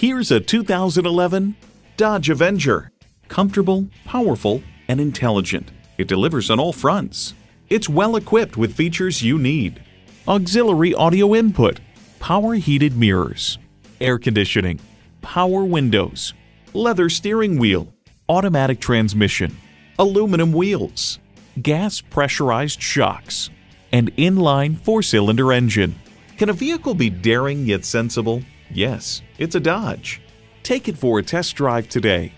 Here's a 2011 Dodge Avenger. Comfortable, powerful, and intelligent, it delivers on all fronts. It's well equipped with features you need: auxiliary audio input, power heated mirrors, air conditioning, power windows, leather steering wheel, automatic transmission, aluminum wheels, gas pressurized shocks, and inline four-cylinder engine. Can a vehicle be daring yet sensible? Yes, it's a Dodge. Take it for a test drive today.